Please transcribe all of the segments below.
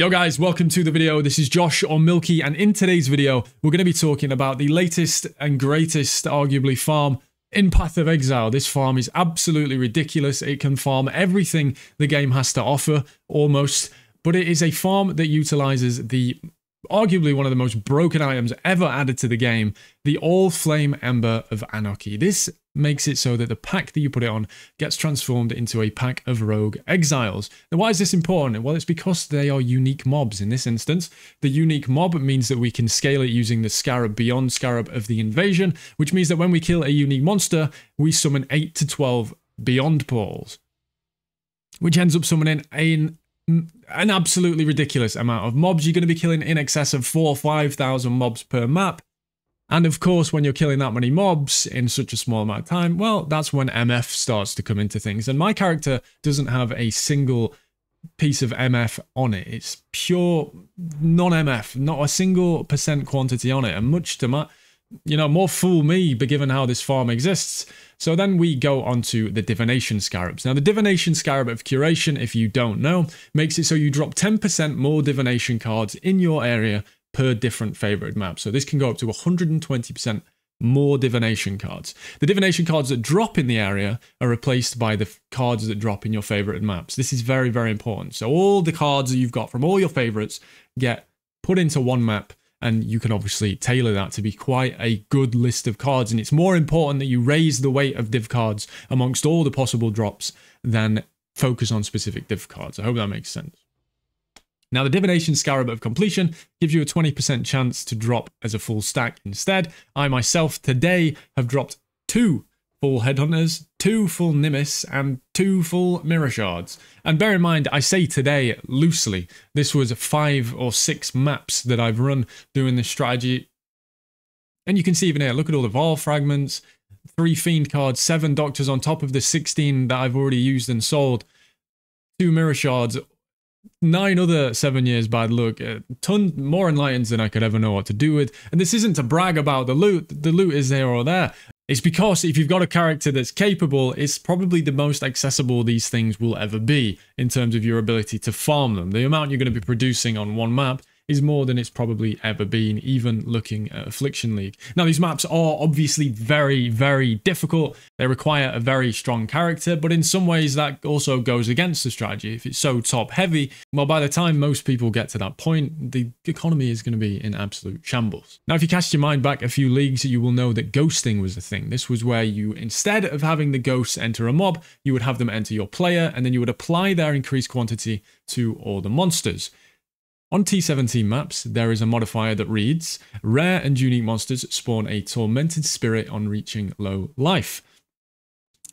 Yo guys, welcome to the video. This is Josh on Milky, and in today's video we're going to be talking about the latest and greatest arguably farm in Path of Exile. This farm is absolutely ridiculous. It can farm everything the game has to offer almost, but it is a farm that utilizes the arguably one of the most broken items ever added to the game, the Allflame Ember of Anarchy. This makes it so that the pack that you put it on gets transformed into a pack of rogue exiles. Now, why is this important? Well, it's because they are unique mobs. In this instance, the unique mob means that we can scale it using the Scarab Beyond Scarab of the Invasion, which means that when we kill a unique monster, we summon 8 to 12 Beyond Portals, which ends up summoning an absolutely ridiculous amount of mobs. You're going to be killing in excess of 4,000 or 5,000 mobs per map. And of course, when you're killing that many mobs in such a small amount of time, well, that's when MF starts to come into things. And my character doesn't have a single piece of MF on it. It's pure non-MF, not a single % quantity on it. And much to my, more fool me, but given how this farm exists. So then we go on to the Divination Scarabs. Now, the Divination Scarab of Curation, if you don't know, makes it so you drop 10% more divination cards in your area per different favored map. So this can go up to 120% more divination cards. The divination cards that drop in the area are replaced by the cards that drop in your favorite maps. This is very, very important. So all the cards that you've got from all your favorites get put into one map, and you can obviously tailor that to be quite a good list of cards. And it's more important that you raise the weight of div cards amongst all the possible drops than focus on specific div cards. I hope that makes sense. Now, the Divination Scarab of Completion gives you a 20% chance to drop as a full stack instead. I myself today have dropped 2 full Headhunters, 2 full Nimis, and 2 full Mirror Shards. And bear in mind, I say today loosely. This was 5 or 6 maps that I've run doing this strategy. And you can see even here, look at all the Vaal Fragments, 3 Fiend cards, 7 Doctors on top of the 16 that I've already used and sold, 2 Mirror Shards, 9 other 7 years bad luck, a ton more enlightens than I could ever know what to do with. And this isn't to brag about the loot. The loot is there or there. It's because if you've got a character that's capable, it's probably the most accessible these things will ever be in terms of your ability to farm them. The amount you're going to be producing on one map is more than it's probably ever been, even looking at Affliction League. Now, these maps are obviously very, very difficult. They require a very strong character, but in some ways that also goes against the strategy. If it's so top heavy, well, by the time most people get to that point, the economy is going to be in absolute shambles. Now, if you cast your mind back a few leagues, you will know that ghosting was the thing. This was where you, instead of having the ghosts enter a mob, you would have them enter your player, and then you would apply their increased quantity to all the monsters. On T17 maps, there is a modifier that reads, rare and unique monsters spawn a tormented spirit on reaching low life.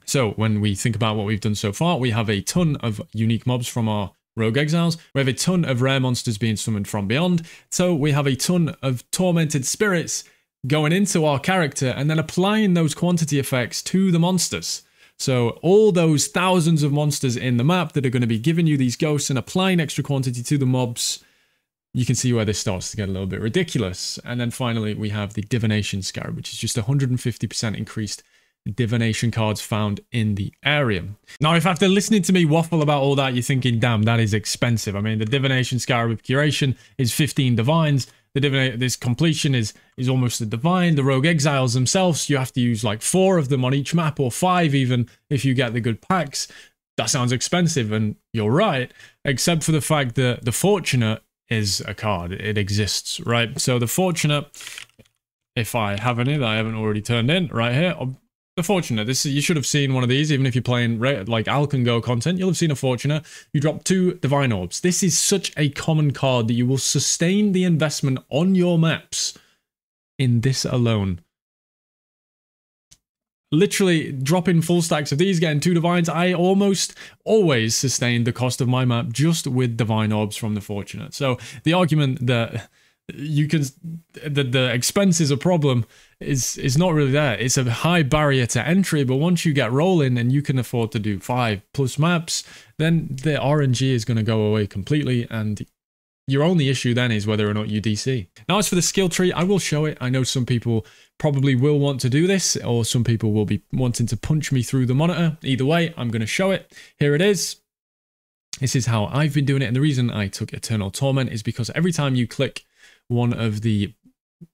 So when we think about what we've done so far, we have a ton of unique mobs from our rogue exiles. We have a ton of rare monsters being summoned from beyond. So we have a ton of tormented spirits going into our character and then applying those quantity effects to the monsters. So all those thousands of monsters in the map that are going to be giving you these ghosts and applying extra quantity to the mobs, you can see where this starts to get a little bit ridiculous. And then finally, we have the Divination Scarab, which is just 150% increased divination cards found in the area. Now, if after listening to me waffle about all that, you're thinking, damn, that is expensive. I mean, the Divination Scarab of Curation is 15 divines. This completion is almost a divine. The rogue exiles themselves, you have to use like 4 of them on each map, or 5 even if you get the good packs. That sounds expensive, and you're right, except for the fact that the Fortunate is a card. It exists, right? So the Fortunate, if I haven't it, I haven't already turned in right here. The Fortunate, this is, you should have seen one of these, even if you're playing like Alc and Go content, you'll have seen a Fortunate. You drop 2 Divine Orbs. This is such a common card that you will sustain the investment on your maps in this alone. Literally dropping full stacks of these, getting 2 divines, I almost always sustained the cost of my map just with divine orbs from the Fortunate. So the argument that the expense is a problem is not really there. It's a high barrier to entry, but once you get rolling and you can afford to do 5+ maps, then the RNG is going to go away completely, and your only issue then is whether or not you DC. Now, as for the skill tree, I will show it. I know some people probably will want to do this, or some people will be wanting to punch me through the monitor. Either way, I'm going to show it. Here it is. This is how I've been doing it, and the reason I took Eternal Torment is because every time you click one of the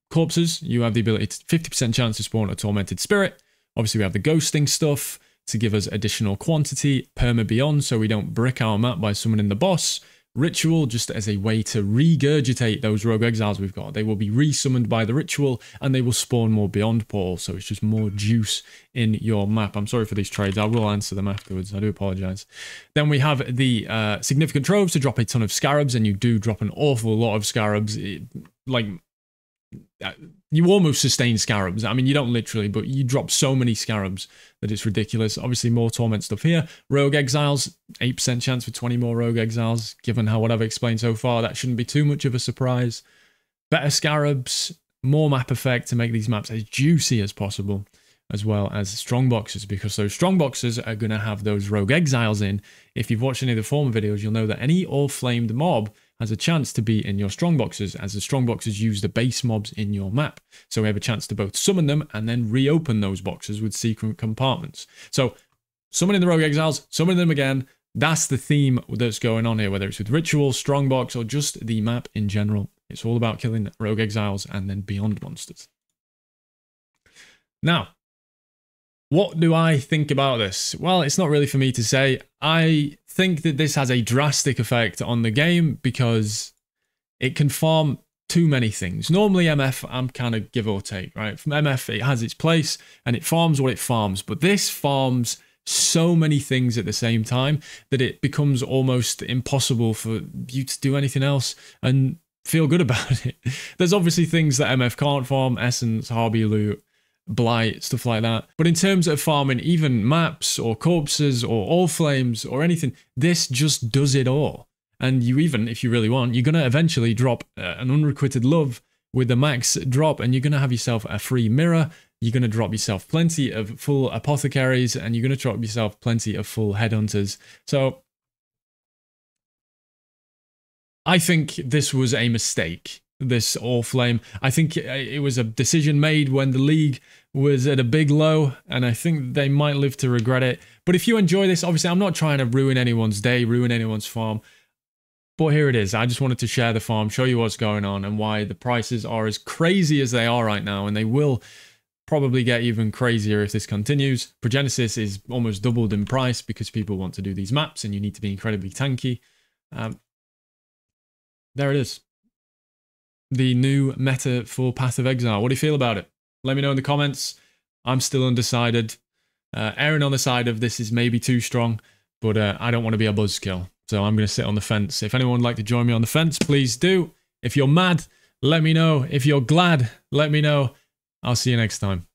corpses, you have the ability to 50% chance to spawn a Tormented Spirit. Obviously, we have the ghosting stuff to give us additional quantity, Perma Beyond, so we don't brick our map by summoning the boss. Ritual, just as a way to regurgitate those rogue exiles we've got. They will be resummoned by the ritual, and they will spawn more Beyond Portals, so it's just more juice in your map. I'm sorry for these trades. I will answer them afterwards. I do apologise. Then we have the Significant Troves to drop a ton of Scarabs, and you do drop an awful lot of Scarabs. You almost sustain Scarabs. I mean, you don't literally, but you drop so many Scarabs that it's ridiculous. Obviously, more Torment stuff here. Rogue Exiles, 8% chance for 20 more Rogue Exiles. Given how what I've explained so far, that shouldn't be too much of a surprise. Better Scarabs, more map effect to make these maps as juicy as possible, as well as strong boxes, because those strong boxes are going to have those Rogue Exiles in. If you've watched any of the former videos, you'll know that any Allflame mob has a chance to be in your strongboxes, as the strongboxes use the base mobs in your map. So we have a chance to both summon them and then reopen those boxes with secret compartments. So summoning the Rogue Exiles, summoning them again, that's the theme that's going on here, whether it's with Ritual, Strongbox, or just the map in general. It's all about killing Rogue Exiles and then Beyond monsters. Now, what do I think about this? Well, it's not really for me to say. I think that this has a drastic effect on the game because it can farm too many things. Normally MF, I'm kind of give or take, right? From MF, it has its place and it farms what it farms, but this farms so many things at the same time that it becomes almost impossible for you to do anything else and feel good about it. There's obviously things that MF can't farm, Essence, Harby Loot, Blight, stuff like that. But in terms of farming even maps or corpses or all flames or anything, this just does it all. And you even, if you really want, you're going to eventually drop an Unrequited Love with the max drop, and you're going to have yourself a free Mirror. You're going to drop yourself plenty of full Apothecaries, and you're going to drop yourself plenty of full Headhunters. So I think this was a mistake. This Allflame. I think it was a decision made when the league was at a big low, and I think they might live to regret it. But if you enjoy this, obviously I'm not trying to ruin anyone's day, ruin anyone's farm, but here it is. I just wanted to share the farm, show you what's going on and why the prices are as crazy as they are right now, and they will probably get even crazier if this continues. Progenesis is almost doubled in price because people want to do these maps and you need to be incredibly tanky. There it is. The new meta for Path of Exile. What do you feel about it? Let me know in the comments. I'm still undecided. Erring on the side of this is maybe too strong, but I don't want to be a buzzkill, so I'm going to sit on the fence. If anyone would like to join me on the fence, please do. If you're mad, let me know. If you're glad, let me know. I'll see you next time.